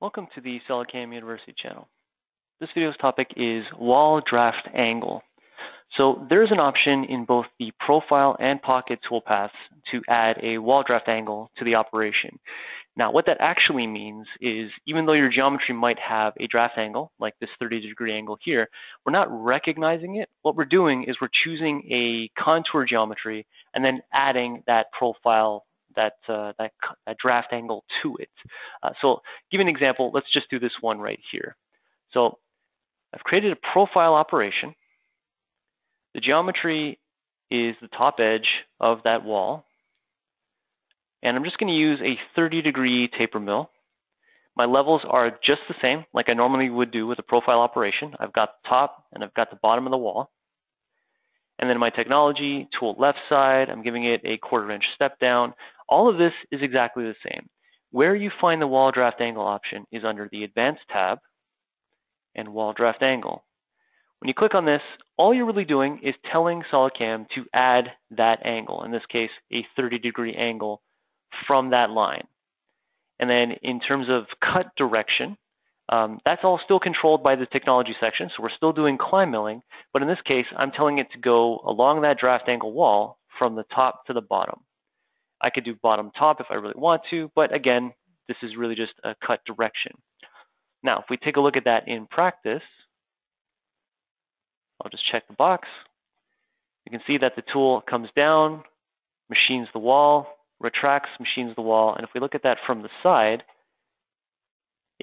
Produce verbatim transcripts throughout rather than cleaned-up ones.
Welcome to the SolidCAM University channel. This video's topic is wall draft angle. So there's an option in both the profile and pocket toolpaths to add a wall draft angle to the operation. Now what that actually means is even though your geometry might have a draft angle, like this thirty degree angle here, we're not recognizing it. What we're doing is we're choosing a contour geometry and then adding that profile That, uh, that, that draft angle to it. Uh, so give an example, let's just do this one right here. So I've created a profile operation. The geometry is the top edge of that wall. And I'm just gonna use a thirty degree taper mill. My levels are just the same, like I normally would do with a profile operation. I've got the top and I've got the bottom of the wall. And then my technology, tool left side, I'm giving it a quarter inch step down. All of this is exactly the same. Where you find the wall draft angle option is under the advanced tab and wall draft angle. When you click on this, all you're really doing is telling SolidCAM to add that angle, in this case, a thirty degree angle from that line. And then in terms of cut direction, Um, that's all still controlled by the technology section, so we're still doing climb milling, but in this case, I'm telling it to go along that draft angle wall from the top to the bottom. I could do bottom top if I really want to, but again, this is really just a cut direction. Now, if we take a look at that in practice, I'll just check the box. You can see that the tool comes down, machines the wall, retracts, machines the wall, and if we look at that from the side,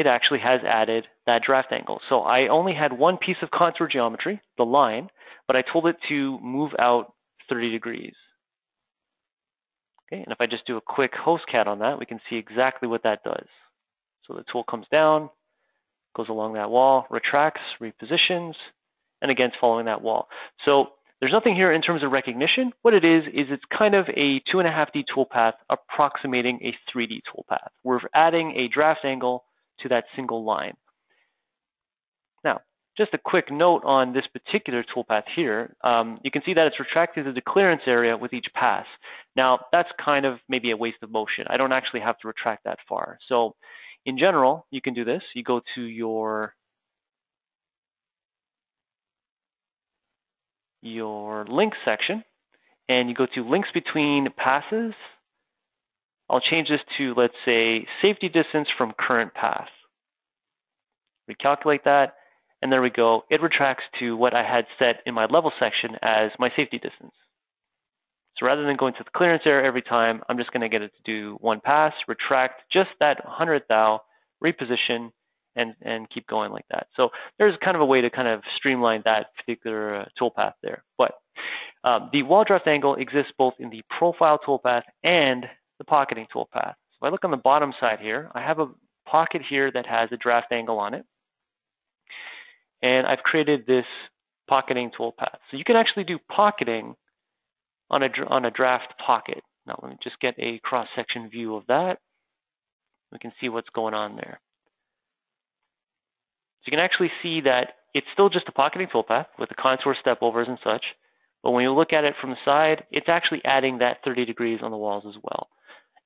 it actually has added that draft angle. So I only had one piece of contour geometry, the line, but I told it to move out thirty degrees. Okay, and if I just do a quick HoCAD on that, we can see exactly what that does. So the tool comes down, goes along that wall, retracts, repositions, and again, it's following that wall. So there's nothing here in terms of recognition. What it is, is it's kind of a two and a half D toolpath approximating a three D toolpath. We're adding a draft angle to that single line. Now, just a quick note on this particular toolpath here. Um, you can see that it's retracted to the clearance area with each pass. Now, that's kind of maybe a waste of motion. I don't actually have to retract that far. So in general, you can do this. You go to your, your links section, and you go to links between passes. I'll change this to, let's say, safety distance from current path. Recalculate that, and there we go. It retracts to what I had set in my level section as my safety distance. So rather than going to the clearance area every time, I'm just gonna get it to do one pass, retract just that hundredth thou, reposition, and, and keep going like that. So there's kind of a way to kind of streamline that particular uh, toolpath there. But um, the wall draft angle exists both in the profile toolpath and the pocketing toolpath. So if I look on the bottom side here, I have a pocket here that has a draft angle on it. And I've created this pocketing toolpath. So you can actually do pocketing on a, on a draft pocket. Now let me just get a cross-section view of that. We can see what's going on there. So you can actually see that it's still just a pocketing toolpath with the contour step overs and such. But when you look at it from the side, it's actually adding that thirty degrees on the walls as well.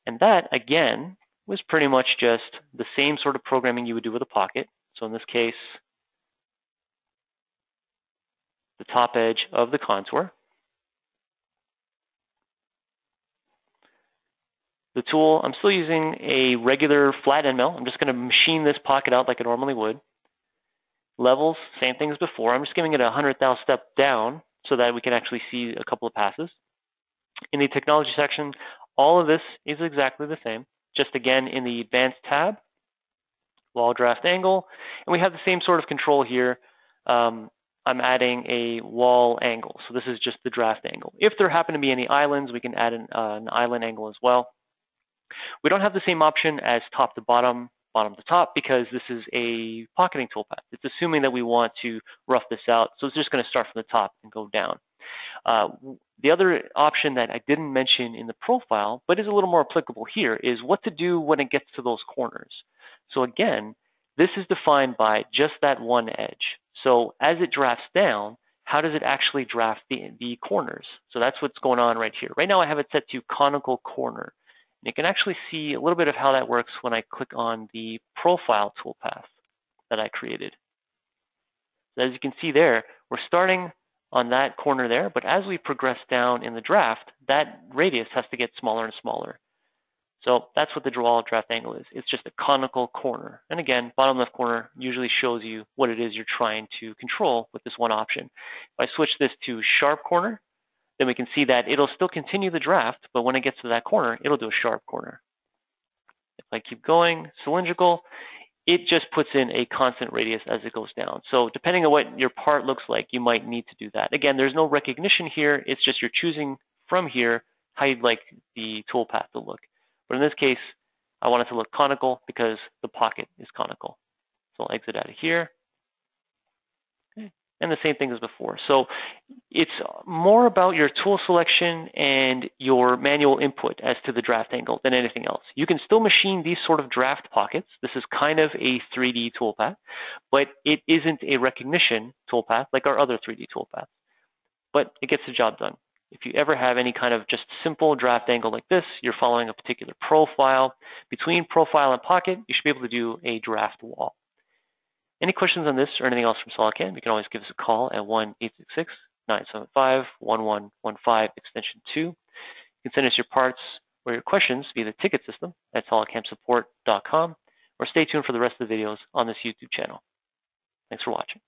And that, again, was pretty much just the same sort of programming you would do with a pocket. So in this case, the top edge of the contour. The tool, I'm still using a regular flat end mill. I'm just gonna machine this pocket out like I normally would. Levels, same thing as before. I'm just giving it a hundred thou step down so that we can actually see a couple of passes. In the technology section, all of this is exactly the same, just again in the advanced tab, wall draft angle, and we have the same sort of control here. Um, I'm adding a wall angle, so this is just the draft angle. If there happen to be any islands, we can add an, uh, an island angle as well. We don't have the same option as top to bottom, bottom to top, because this is a pocketing toolpath. It's assuming that we want to rough this out, so it's just gonna start from the top and go down. Uh, the other option that I didn't mention in the profile, but is a little more applicable here, is what to do when it gets to those corners. So again, this is defined by just that one edge. So as it drafts down, how does it actually draft the, the corners? So that's what's going on right here. Right now I have it set to conical corner, You can actually see a little bit of how that works when I click on the profile toolpath that I created. So as you can see there, we're starting on that corner there, but as we progress down in the draft, that radius has to get smaller and smaller. So that's what the draw draft angle is. It's just a conical corner. And again, bottom left corner usually shows you what it is you're trying to control with this one option. If I switch this to sharp corner, then we can see that it'll still continue the draft, but when it gets to that corner, it'll do a sharp corner. If I keep going, cylindrical, it just puts in a constant radius as it goes down. So depending on what your part looks like, you might need to do that. Again, there's no recognition here. It's just you're choosing from here how you'd like the toolpath to look. But in this case, I want it to look conical because the pocket is conical. So I'll exit out of here. And the same thing as before. So it's more about your tool selection and your manual input as to the draft angle than anything else. You can still machine these sort of draft pockets. This is kind of a three D toolpath, but it isn't a recognition toolpath like our other three D toolpaths. But it gets the job done. If you ever have any kind of just simple draft angle like this, you're following a particular profile. Between profile and pocket, you should be able to do a draft wall. Any questions on this or anything else from SolidCAM, you can always give us a call at one eight six six, nine seven five, one one one five, extension two. You can send us your parts or your questions via the ticket system at solid cam support dot com, or stay tuned for the rest of the videos on this YouTube channel. Thanks for watching.